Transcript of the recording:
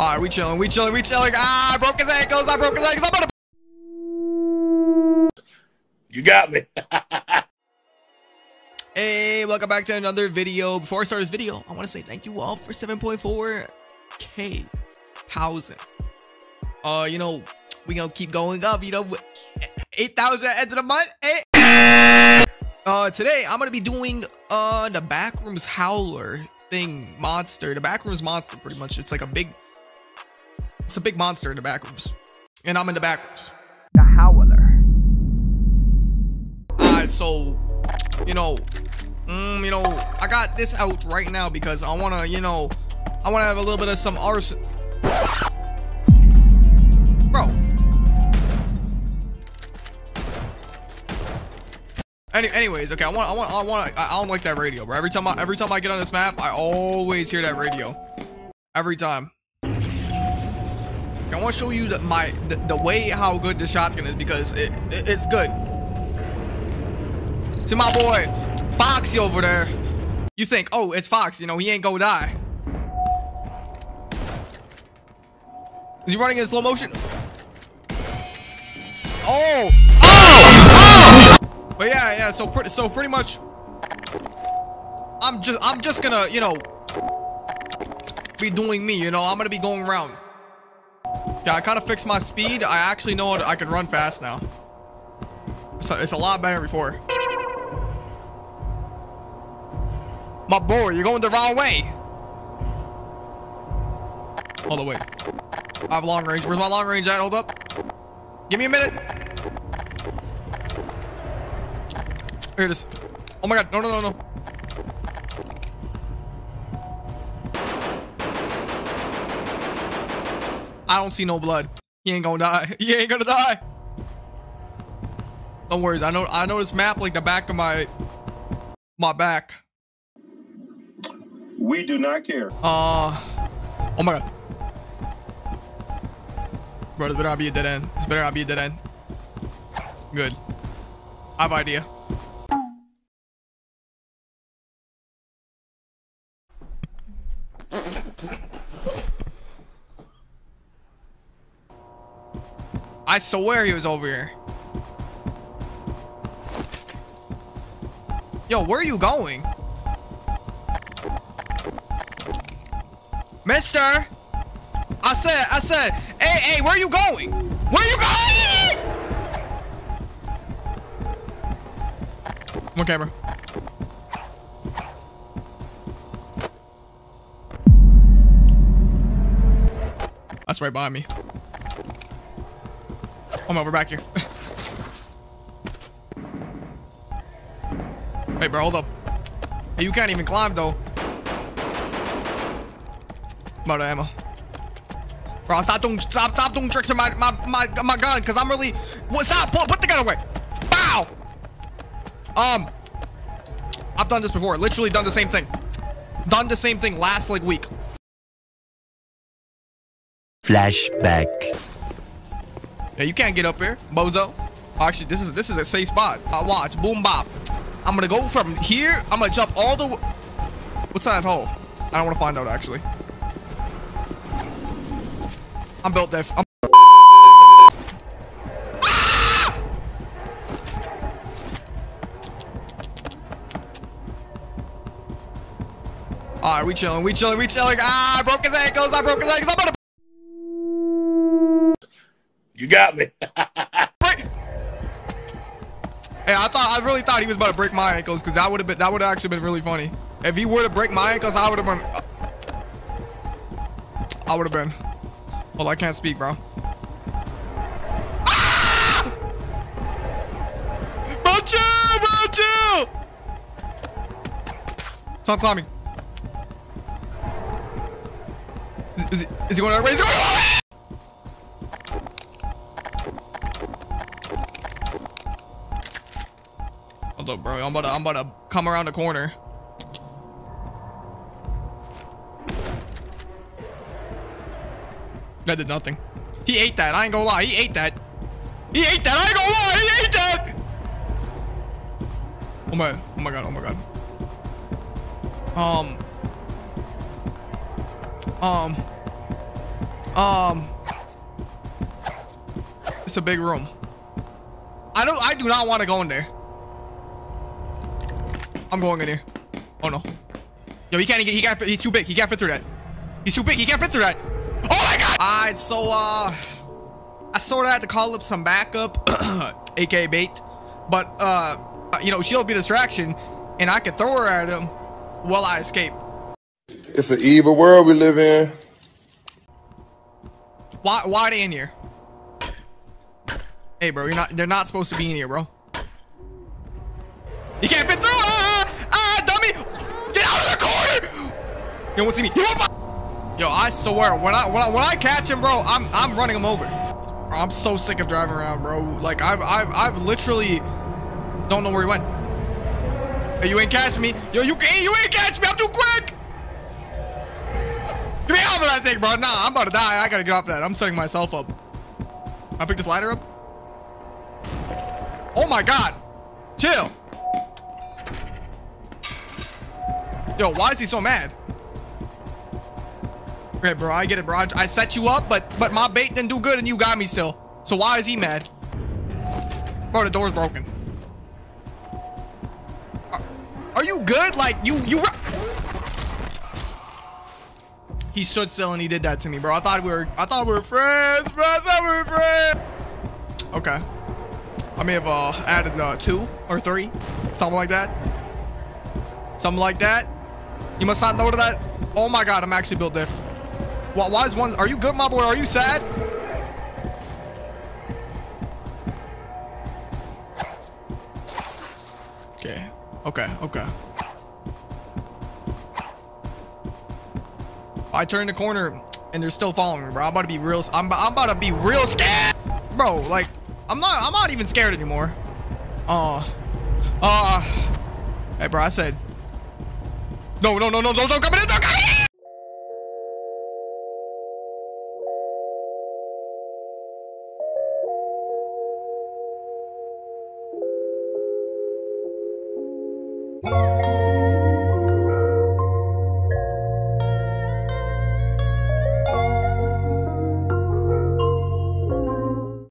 All right, we chilling. Ah, I broke his ankles. I'm gonna... You got me. Hey, welcome back to another video. Before I start this video, I want to say thank you all for 7.4K housing. You know, we gonna keep going up, you know, 8,000 at the end of the month. Today I'm gonna be doing the Backrooms Howler thing monster. The Backrooms monster, pretty much. It's like a big, it's a big monster in the Backrooms, and I'm in the Backrooms. The Howler. So you know, I got this out right now because I wanna, you know, I wanna have a little bit of some arson. Anyways, okay, I don't like that radio, bro. Every time I get on this map, I always hear that radio. Every time. I want to show you the way how good the shotgun is, because it's good. See my boy, Foxy over there. You think, oh, it's Fox, you know, he ain't gonna die. Is he running in slow motion? Oh! But yeah, so pretty much, I'm just gonna, you know, be doing me, you know, I'm gonna be going around. Yeah, I kind of fixed my speed. I actually know I can run fast now. So it's a lot better than before. My boy, you're going the wrong way. Hold on, wait. I have long range. Where's my long range at? Hold up. Give me a minute. Here it is. Oh my god, no. I don't see no blood. He ain't gonna die. He ain't gonna die. No worries, I know this map like the back of my back. We do not care. Oh my god. Bro, this better not be a dead end. This better not be a dead end. Good. I have an idea. I swear he was over here. Yo, where are you going? Mister! I said, hey, where are you going? Where are you going? One camera. That's right behind me. I'm over back here. Hey, bro, hold up. Hey, you can't even climb, though. I'm out of ammo. Bro, stop doing tricks in my gun, because I'm really... Stop, put the gun away. Bow! I've done this before. Literally done the same thing. Done the same thing last, like, week. Flashback. Yeah, you can't get up here, bozo. Actually, this is a safe spot. Watch, boom bop. I'm gonna go from here. I'm gonna jump all the way. What's that hole? I don't want to find out actually. I'm built there. Ah! All right, we chilling. Ah, I broke his ankles. I'm gonna... You got me. Hey, I really thought he was about to break my ankles, because that would have actually been really funny. If he were to break my ankles, I would have been. Well, I can't speak, bro. Ah! Bro, chill! Stop climbing. Is he going that way? He's going that way! Bro, I'm about to come around the corner. That did nothing. He ate that. I ain't gonna lie. He ate that. Oh my god. It's a big room. I do not want to go in there. I'm going in here. Oh no. Yo, he can't get, he's too big. He can't fit through that. He's too big. He can't fit through that. Oh my God. All right. So, I sort of had to call up some backup, AKA bait, but, you know, she'll be a distraction and I could throw her at him while I escape. It's an evil world we live in. Why are they in here? Hey bro, they're not supposed to be in here, bro. You can't fit through! Dummy! Get out of the corner! You won't see me. Yo, I swear, when I catch him, bro, I'm running him over. Bro, I'm so sick of driving around, bro. Like I've literally don't know where he went. Hey, you ain't catch me. Yo, you ain't catch me, I'm too quick! Get me off of that thing, bro. Nah, I'm about to die. I gotta get off that. I'm setting myself up. I picked this ladder up. Oh my God. Chill. Yo, why is he so mad? Okay, bro, I get it, bro. I set you up, but my bait didn't do good and you got me still. So why is he mad? Bro, the door's broken. Are you good? Like, you... He stood still and he did that to me, bro. I thought we were friends, bro. I thought we were friends. Okay. I may have added 2 or 3, something like that. Something like that. You must not know that. Oh my God, I'm actually built diff. Why is one? Are you good, my boy? Are you sad? Okay. Okay. Okay. I turned the corner and they're still following me, bro. I'm about to be real scared, bro. Like. I'm not even scared anymore. Hey bro, I said. No, don't come in, don't come in.